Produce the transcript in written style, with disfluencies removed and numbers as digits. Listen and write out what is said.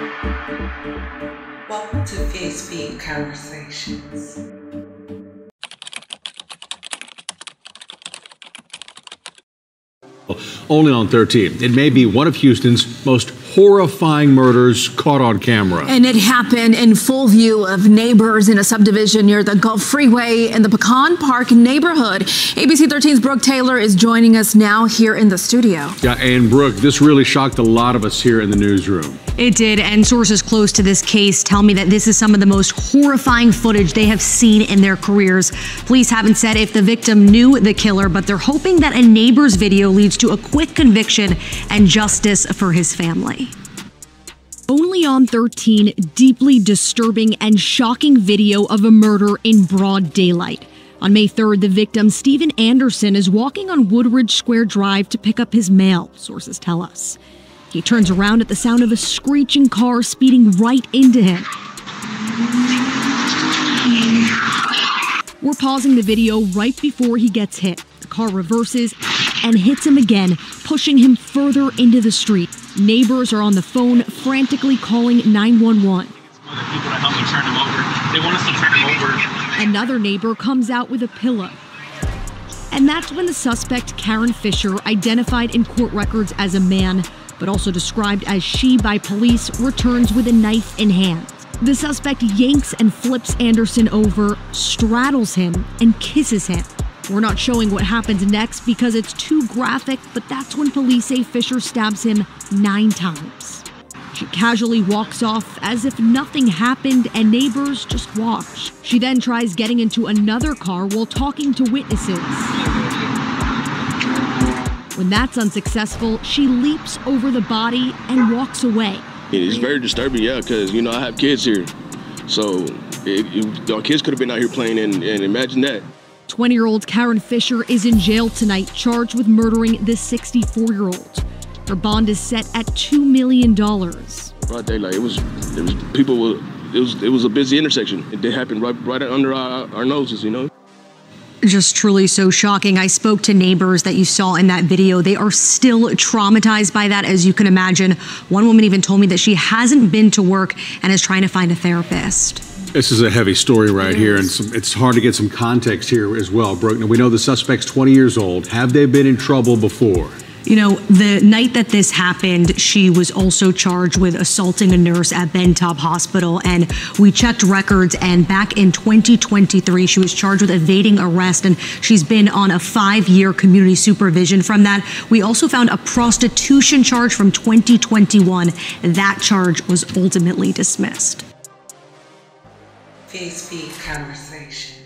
Welcome to VSB Conversations. Only on 13. It may be one of Houston's most horrifying murders caught on camera. And it happened in full view of neighbors in a subdivision near the Gulf Freeway in the Pecan Park neighborhood. ABC 13's Brooke Taylor is joining us now here in the studio. Yeah, and Brooke, this really shocked a lot of us here in the newsroom. It did, and sources close to this case tell me that this is some of the most horrifying footage they have seen in their careers. Police haven't said if the victim knew the killer, but they're hoping that a neighbor's video leads to a quick conviction and justice for his family. Only on 13, deeply disturbing and shocking video of a murder in broad daylight. On May 3rd, the victim, Steven Anderson, is walking on Woodridge Square Drive to pick up his mail, sources tell us. He turns around at the sound of a screeching car speeding right into him. We're pausing the video right before he gets hit. The car reverses and hits him again, pushing him further into the street. Neighbors are on the phone, frantically calling 911. They want us to turn him over. Another neighbor comes out with a pillow. And that's when the suspect, Karen Fisher, identified in court records as a man, but also described as she by police, returns with a knife in hand. The suspect yanks and flips Anderson over, straddles him, and kisses him. We're not showing what happens next because it's too graphic, but that's when police say Fisher stabs him 9 times. She casually walks off as if nothing happened and neighbors just watch. She then tries getting into another car while talking to witnesses. When that's unsuccessful, she leaps over the body and walks away. It is very disturbing, yeah, because, you know, I have kids here. So our kids could have been out here playing, and imagine that. 20-year-old Karen Fisher is in jail tonight, charged with murdering the 64-year-old. Her bond is set at $2 million. Broad daylight. It was a busy intersection. It happened right under our noses, you know. Just truly so shocking. I spoke to neighbors that you saw in that video. They are still traumatized by that, as you can imagine. One woman even told me that she hasn't been to work and is trying to find a therapist. This is a heavy story right here, and it's hard to get some context here as well, Brooke. We know the suspect's 20 years old. Have they been in trouble before? You know, the night that this happened, she was also charged with assaulting a nurse at Ben Taub Hospital. And we checked records, and back in 2023, she was charged with evading arrest, and she's been on a 5-year community supervision from that. We also found a prostitution charge from 2021. That charge was ultimately dismissed. VSB Conversations.